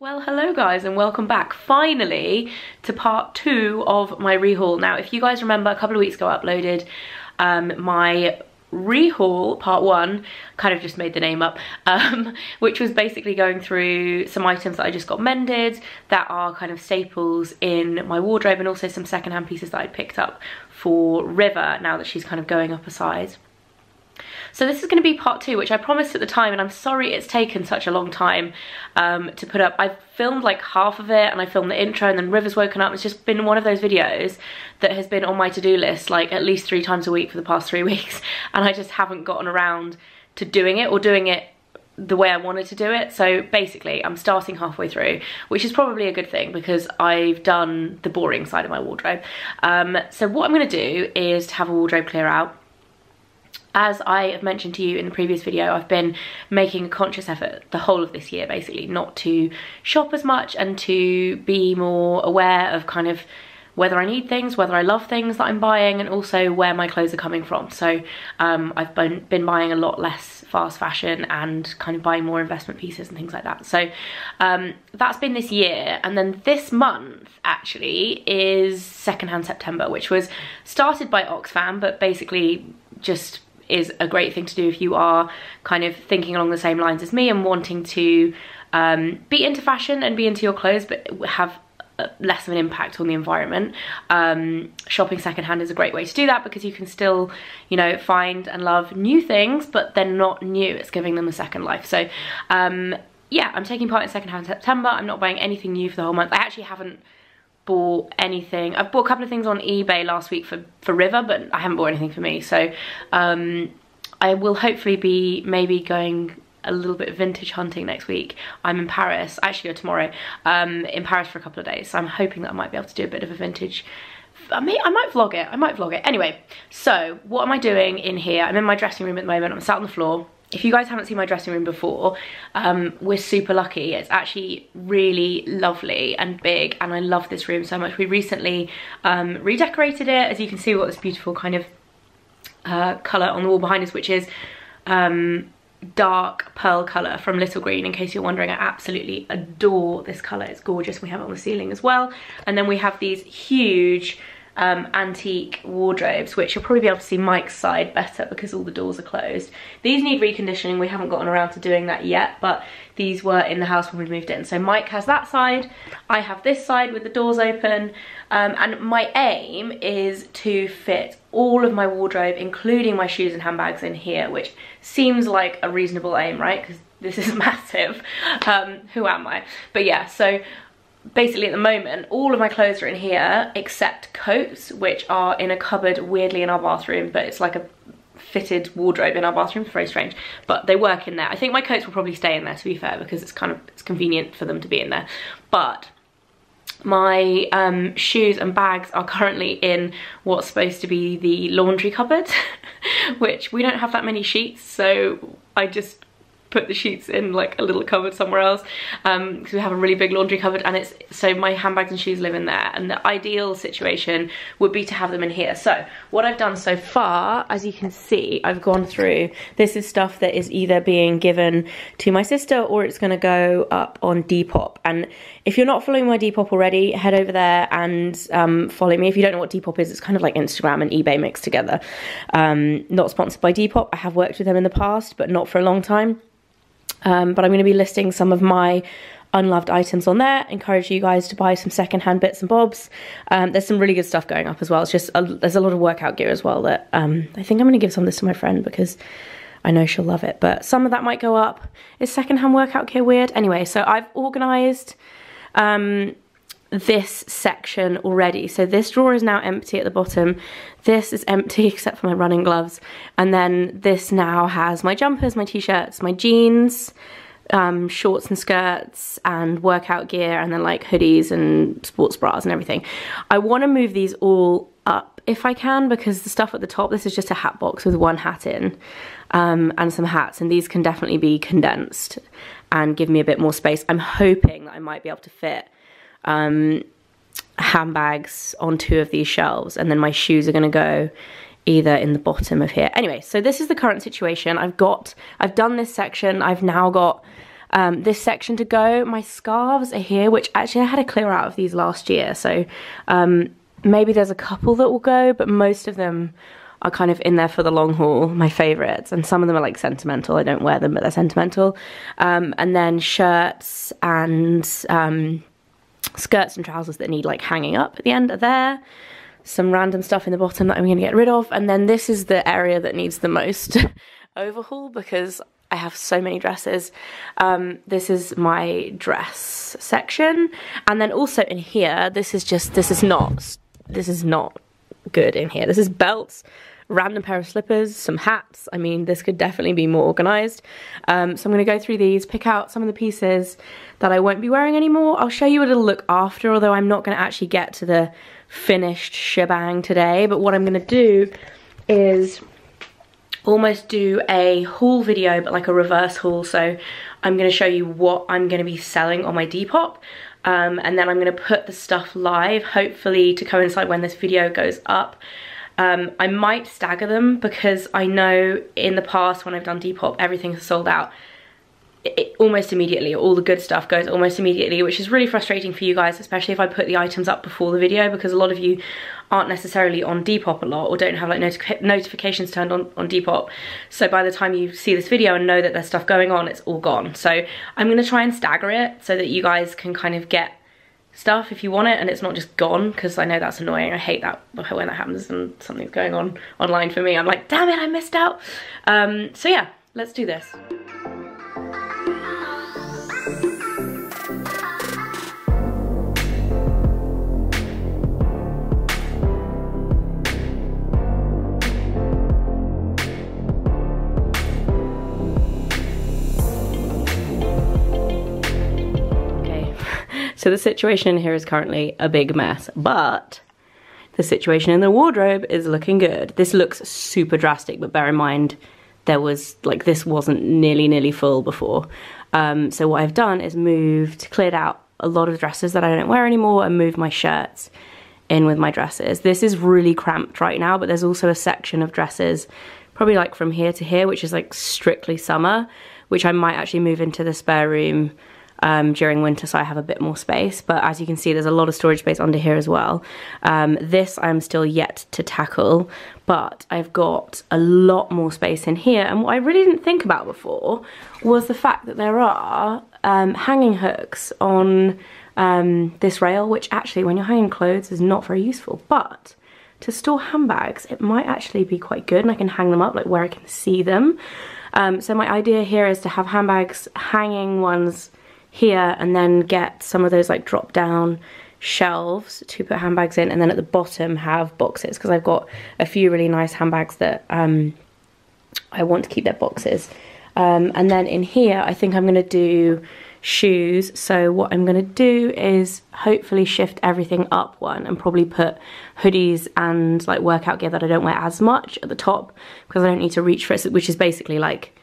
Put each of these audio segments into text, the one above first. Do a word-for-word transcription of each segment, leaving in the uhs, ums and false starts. Well, hello guys and welcome back finally to part two of my rehaul. Now if you guys remember, a couple of weeks ago I uploaded um, my rehaul part one, kind of just made the name up, um, which was basically going through some items that I just got mended that are kind of staples in my wardrobe and also some secondhand pieces that I picked up for River now that she's kind of going up a size. So this is going to be part two, which I promised at the time, and I'm sorry it's taken such a long time um, to put up. I've filmed like half of it, and I filmed the intro, and then River's woken up. It's just been one of those videos that has been on my to-do list like at least three times a week for the past three weeks, and I just haven't gotten around to doing it or doing it the way I wanted to do it. So basically I'm starting halfway through, which is probably a good thing because I've done the boring side of my wardrobe. Um, so what I'm going to do is to have a wardrobe clear out. As I have mentioned to you in the previous video, I've been making a conscious effort the whole of this year basically not to shop as much and to be more aware of kind of whether I need things, whether I love things that I'm buying, and also where my clothes are coming from. So um, I've been, been buying a lot less fast fashion and kind of buying more investment pieces and things like that. So um, that's been this year. And then this month actually is Secondhand September, which was started by Oxfam, but basically just is a great thing to do if you are kind of thinking along the same lines as me and wanting to um, be into fashion and be into your clothes but have less of an impact on the environment. Um, shopping secondhand is a great way to do that because you can still, you know, find and love new things, but they're not new. It's giving them a second life. So um, yeah, I'm taking part in Secondhand September. I'm not buying anything new for the whole month. I actually haven't bought anything. I've bought a couple of things on eBay last week for, for River, but I haven't bought anything for me. So um, I will hopefully be maybe going a little bit of vintage hunting next week. I'm in Paris, actually, or tomorrow, um, in Paris for a couple of days. So I'm hoping that I might be able to do a bit of a vintage. I may, I might vlog it, I might vlog it. Anyway, so what am I doing in here? I'm in my dressing room at the moment. I'm sat on the floor. If you guys haven't seen my dressing room before, um, we're super lucky. It's actually really lovely and big, and I love this room so much. We recently um, redecorated it. As you can see, we've got this beautiful kind of uh, colour on the wall behind us, which is um, dark pearl colour from Little Greene. In case you're wondering, I absolutely adore this colour. It's gorgeous. We have it on the ceiling as well. And then we have these huge Um, antique wardrobes, which you'll probably be able to see Mike's side better because all the doors are closed. These need reconditioning. We haven't gotten around to doing that yet, but these were in the house when we moved in. So Mike has that side, I have this side with the doors open, um, and my aim is to fit all of my wardrobe, including my shoes and handbags, in here, which seems like a reasonable aim, right? Because this is massive. Um, who am I? But yeah, so basically at the moment all of my clothes are in here except coats, which are in a cupboard weirdly in our bathroom, but it's like a fitted wardrobe in our bathroom. It's very strange, but they work in there. I think my coats will probably stay in there, to be fair, because it's kind of it's convenient for them to be in there. But my um, shoes and bags are currently in what's supposed to be the laundry cupboard which we don't have that many sheets, so I just put the sheets in like a little cupboard somewhere else, um because we have a really big laundry cupboard, and it's so my handbags and shoes live in there, and the ideal situation would be to have them in here. So what I've done so far, as you can see, I've gone through, this is stuff that is either being given to my sister or it's going to go up on Depop. And if you're not following my Depop already, head over there and um follow me. If you don't know what Depop is, it's kind of like Instagram and eBay mixed together. Um not sponsored by Depop. I have worked with them in the past, but not for a long time. Um, but I'm going to be listing some of my unloved items on there. Encourage you guys to buy some secondhand bits and bobs. Um, there's some really good stuff going up as well. It's just a, there's a lot of workout gear as well that um, I think I'm going to give some of this to my friend because I know she'll love it. But some of that might go up. Is secondhand workout gear weird? Anyway, so I've organised um, this section already. So this drawer is now empty at the bottom. This is empty except for my running gloves, and then this now has my jumpers, my t-shirts, my jeans, um, shorts and skirts, and workout gear, and then like hoodies and sports bras and everything. I want to move these all up if I can, because the stuff at the top, this is just a hat box with one hat in, um, and some hats, and these can definitely be condensed and give me a bit more space. I'm hoping that I might be able to fit um handbags on two of these shelves, and then my shoes are going to go either in the bottom of here. Anyway, so this is the current situation. I've got I've done this section. I've now got um, this section to go. My scarves are here, which actually I had a clear out of these last year, so um, maybe there's a couple that will go, but most of them are kind of in there for the long haul, my favourites, and some of them are like sentimental. I don't wear them, but they're sentimental. Um, and then shirts and um, skirts and trousers that need like hanging up at the end are there. Some random stuff in the bottom that I'm going to get rid of, and then this is the area that needs the most overhaul because I have so many dresses. Um, this is my dress section, and then also in here, this is just, this is not, this is not good in here. This is belts, random pair of slippers, some hats. I mean, this could definitely be more organised. Um, so I'm going to go through these, pick out some of the pieces that I won't be wearing anymore. I'll show you a little look after, although I'm not going to actually get to the finished shebang today. But what I'm going to do is almost do a haul video, but like a reverse haul. So I'm going to show you what I'm going to be selling on my Depop. Um, and then I'm going to put the stuff live, hopefully to coincide when this video goes up. Um, I might stagger them because I know in the past when I've done Depop, everything's sold out it, it, almost immediately. All the good stuff goes almost immediately, which is really frustrating for you guys, especially if I put the items up before the video, because a lot of you aren't necessarily on Depop a lot or don't have like notif notifications turned on on Depop. So by the time you see this video and know that there's stuff going on, it's all gone. So I'm going to try and stagger it so that you guys can kind of get stuff if you want it and it's not just gone, because I know that's annoying. I hate that when that happens and something's going on online for me. I'm like, damn it, I missed out. Um, so yeah, let's do this. So the situation here is currently a big mess, but the situation in the wardrobe is looking good. This looks super drastic, but bear in mind there was like, this wasn't nearly nearly full before. Um, so what I've done is moved, cleared out a lot of dresses that I don't wear anymore and moved my shirts in with my dresses. This is really cramped right now, but there's also a section of dresses probably like from here to here, which is like strictly summer, which I might actually move into the spare room Um, during winter, so I have a bit more space. But as you can see, there's a lot of storage space under here as well. Um, this I'm still yet to tackle, but I've got a lot more space in here. And what I really didn't think about before was the fact that there are um, hanging hooks on um, this rail, which actually when you're hanging clothes is not very useful, but to store handbags it might actually be quite good, and I can hang them up like where I can see them. Um, so my idea here is to have handbags, hanging ones here, and then get some of those like drop down shelves to put handbags in, and then at the bottom have boxes, because I've got a few really nice handbags that um, I want to keep their boxes. Um, and then in here I think I'm going to do shoes. So what I'm going to do is hopefully shift everything up one and probably put hoodies and like workout gear that I don't wear as much at the top, because I don't need to reach for it, which is basically like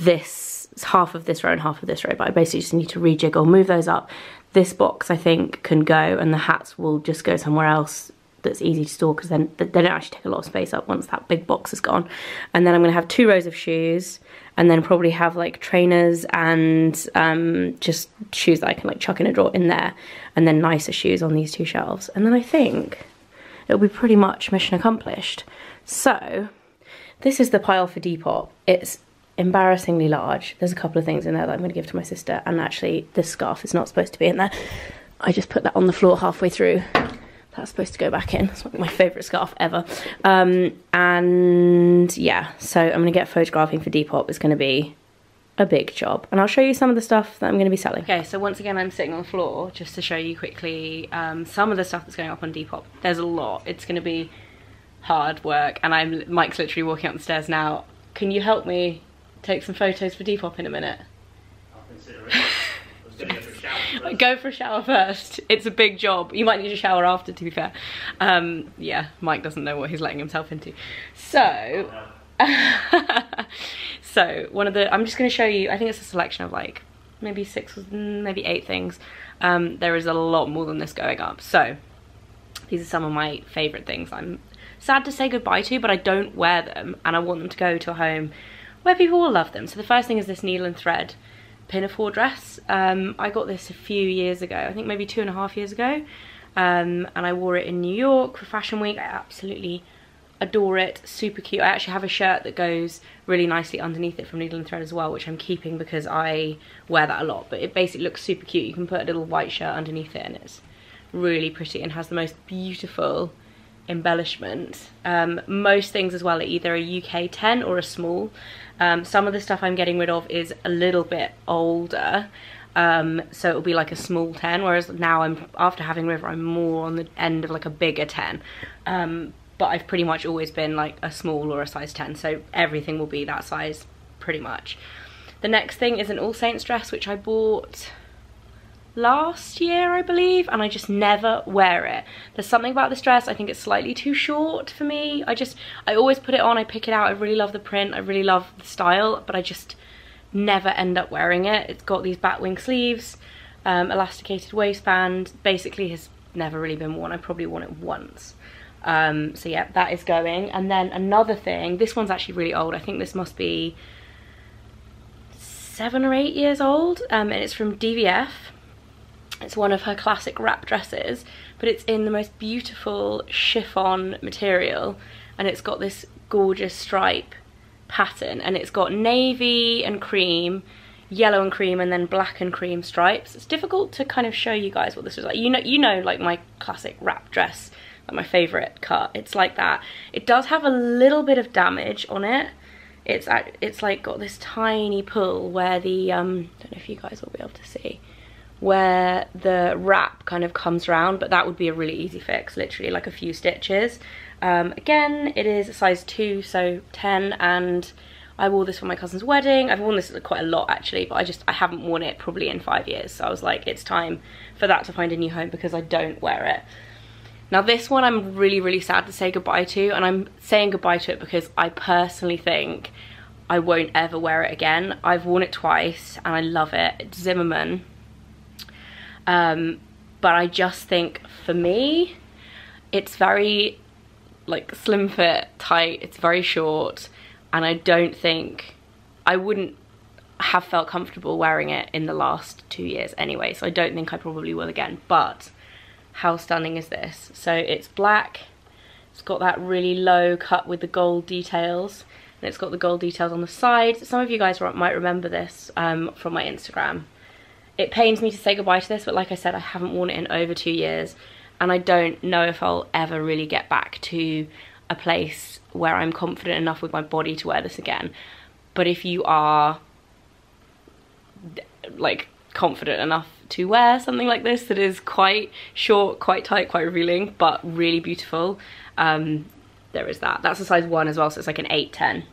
this. It's half of this row and half of this row, but I basically just need to rejig or move those up. This box I think can go, and the hats will just go somewhere else that's easy to store, because then they don't actually take a lot of space up once that big box is gone. And then I'm going to have two rows of shoes, and then probably have like trainers and um, just shoes that I can like chuck in a drawer in there, and then nicer shoes on these two shelves. And then I think it'll be pretty much mission accomplished. So this is the pile for Depop. It's embarrassingly large. There's a couple of things in there that I'm going to give to my sister, and actually this scarf is not supposed to be in there. I just put that on the floor halfway through. That's supposed to go back in. It's like my favourite scarf ever. Um, and yeah, so I'm going to get photographing for Depop. It's going to be a big job, and I'll show you some of the stuff that I'm going to be selling. Okay, so once again I'm sitting on the floor just to show you quickly um, some of the stuff that's going up on Depop. There's a lot. It's going to be hard work, and I'm Mike's literally walking up the stairs now. Can you help me take some photos for Depop in a minute? I'll consider it. I was gonna go for a shower first. Go for a shower first. It's a big job. You might need a shower after, to be fair. Um, yeah, Mike doesn't know what he's letting himself into. So, so one of the, I'm just gonna show you, I think it's a selection of like, maybe six, maybe eight things. Um, there is a lot more than this going up. So, these are some of my favorite things I'm sad to say goodbye to, but I don't wear them, and I want them to go to a home where people will love them. So the first thing is this Needle and Thread pinafore dress. Um, I got this a few years ago, I think maybe two and a half years ago. Um, and I wore it in New York for Fashion Week. I absolutely adore it, super cute. I actually have a shirt that goes really nicely underneath it from Needle and Thread as well, which I'm keeping because I wear that a lot, but it basically looks super cute. You can put a little white shirt underneath it and it's really pretty and has the most beautiful embellishment. Um, most things as well are either a U K ten or a small. Um, some of the stuff I'm getting rid of is a little bit older, um, so it'll be like a small ten, whereas now I'm, after having River, I'm more on the end of like a bigger ten. Um, but I've pretty much always been like a small or a size ten, so everything will be that size pretty much. The next thing is an All Saints dress, which I bought last year, I believe, and I just never wear it. There's something about this dress, I think it's slightly too short for me. I just, I always put it on, I pick it out, I really love the print, I really love the style, but I just never end up wearing it. It's got these batwing sleeves, um, elasticated waistband, basically has never really been worn. I probably worn it once. Um, so yeah, that is going. And then another thing, this one's actually really old. I think this must be seven or eight years old, um, and it's from D V F. It's one of her classic wrap dresses, but it's in the most beautiful chiffon material, and it's got this gorgeous stripe pattern, and it's got navy and cream, yellow and cream, and then black and cream stripes. It's difficult to kind of show you guys what this is like. You know, you know, like my classic wrap dress, my favorite cut, it's like that. It does have a little bit of damage on it. It's at, it's like got this tiny pull where the um I don't know if you guys will be able to see where the wrap kind of comes around, but that would be a really easy fix, literally like a few stitches. Um again, it is a size two, so ten, and I wore this for my cousin's wedding. I've worn this quite a lot actually, but I just, I haven't worn it probably in five years, so I was like, it's time for that to find a new home because I don't wear it. Now this one I'm really, really sad to say goodbye to, and I'm saying goodbye to it because I personally think I won't ever wear it again. I've worn it twice and I love it. It's Zimmermann. Um, but I just think for me, it's very like slim fit, tight, it's very short, and I don't think, I wouldn't have felt comfortable wearing it in the last two years anyway, so I don't think I probably will again, but how stunning is this? So it's black, it's got that really low cut with the gold details, and it's got the gold details on the sides. Some of you guys might remember this um, from my Instagram. It pains me to say goodbye to this, but like I said, I haven't worn it in over two years, and I don't know if I'll ever really get back to a place where I'm confident enough with my body to wear this again. But if you are like confident enough to wear something like this that is quite short, quite tight, quite revealing, but really beautiful, um, there is that. That's a size one as well, so it's like an eight ten.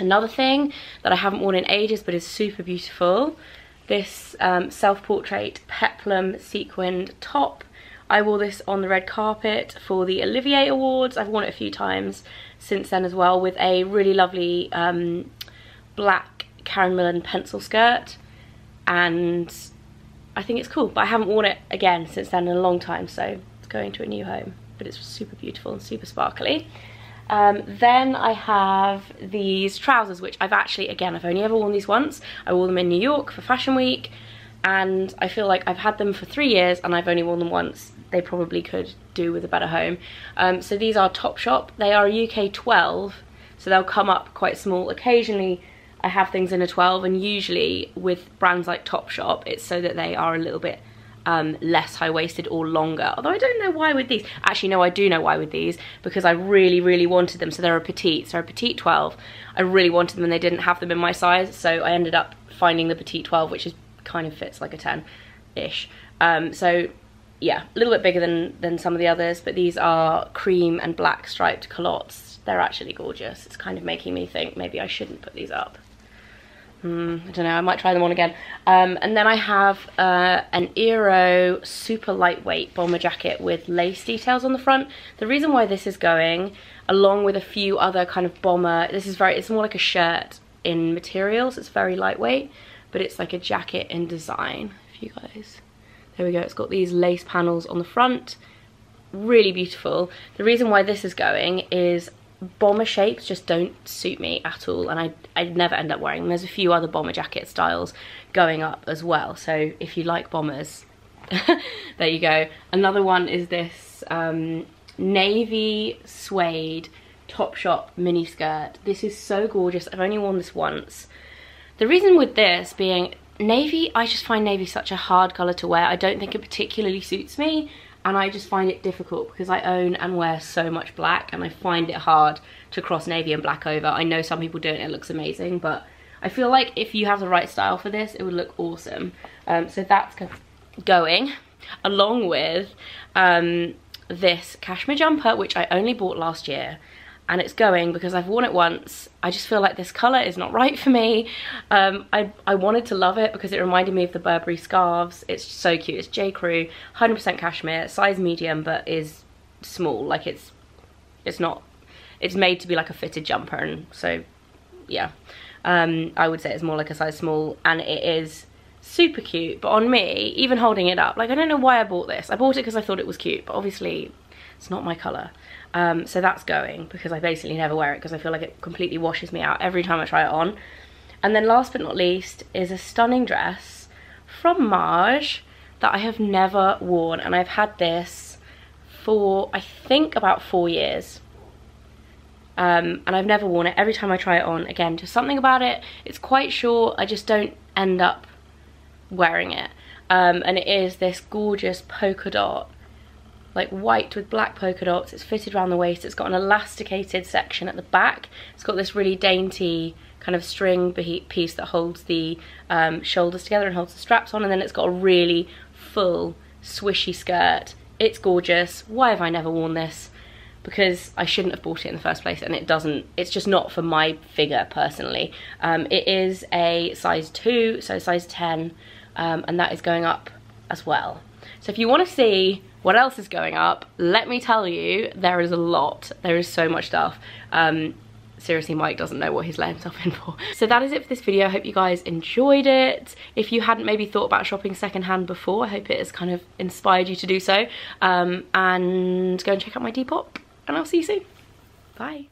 Another thing that I haven't worn in ages but is super beautiful, this um, self-portrait peplum sequined top. I wore this on the red carpet for the Olivier Awards. I've worn it a few times since then as well, with a really lovely um, black Karen Millen pencil skirt, and I think it's cool, but I haven't worn it again since then in a long time, so it's going to a new home, but it's super beautiful and super sparkly. Um, then I have these trousers, which I've actually, again, I've only ever worn these once. I wore them in New York for Fashion Week, and I feel like I've had them for three years and I've only worn them once. They probably could do with a better home. Um, so these are Topshop. They are U K twelve, so they'll come up quite small. Occasionally I have things in a twelve, and usually with brands like Topshop, it's so that they are a little bit um, less high-waisted or longer. Although I don't know why with these. Actually, no, I do know why with these, because I really, really wanted them. So they're a petite, so a petite twelve. I really wanted them and they didn't have them in my size, so I ended up finding the petite twelve, which is kind of fits like a ten-ish. Um, so yeah, a little bit bigger than, than some of the others, but these are cream and black striped culottes. They're actually gorgeous. It's kind of making me think maybe I shouldn't put these up. Mm, I don't know, I might try them on again. Um, and then I have uh, an Eero super lightweight bomber jacket with lace details on the front. The reason why this is going, along with a few other kind of bomber, this is very, it's more like a shirt in materials, it's very lightweight, but it's like a jacket in design, if you guys, there we go, it's got these lace panels on the front, really beautiful. The reason why this is going is bomber shapes just don't suit me at all, and I, I'd never end up wearing them. There's a few other bomber jacket styles going up as well, so if you like bombers, there you go. Another one is this um, navy suede Topshop mini skirt. This is so gorgeous. I've only worn this once. The reason with this being navy, I just find navy such a hard colour to wear. I don't think it particularly suits me, and I just find it difficult because I own and wear so much black, and I find it hard to cross navy and black over. I know some people do it and it looks amazing, but I feel like if you have the right style for this, it would look awesome. Um, so that's going along with um, this cashmere jumper, which I only bought last year, and it's going because I've worn it once. I just feel like this colour is not right for me. Um, I, I wanted to love it because it reminded me of the Burberry scarves. It's so cute. It's J. Crew, one hundred percent cashmere, size medium, but is small. Like it's, it's not, it's made to be like a fitted jumper, and so yeah. Um, I would say it's more like a size small, and it is super cute. But on me, even holding it up, like I don't know why I bought this. I bought it because I thought it was cute, but obviously it's not my colour. Um, so that's going because I basically never wear it because I feel like it completely washes me out every time I try it on. And then last but not least is a stunning dress from Marge that I have never worn, and I've had this for I think about four years. Um, and I've never worn it. Every time I try it on, again, just something about it. It's quite short, I just don't end up wearing it. Um, and it is this gorgeous polka dot, like white with black polka dots. It's fitted around the waist. It's got an elasticated section at the back. It's got this really dainty kind of string piece that holds the um, shoulders together and holds the straps on, and then it's got a really full swishy skirt. It's gorgeous. Why have I never worn this? Because I shouldn't have bought it in the first place, and it doesn't, it's just not for my figure personally. Um, it is a size two, so size ten, um, and that is going up as well. So if you want to see what else is going up, let me tell you, there is a lot. There is so much stuff. Um, seriously, Mike doesn't know what he's let himself in for. So that is it for this video. I hope you guys enjoyed it. If you hadn't maybe thought about shopping secondhand before, I hope it has kind of inspired you to do so. Um, and go and check out my Depop, and I'll see you soon. Bye.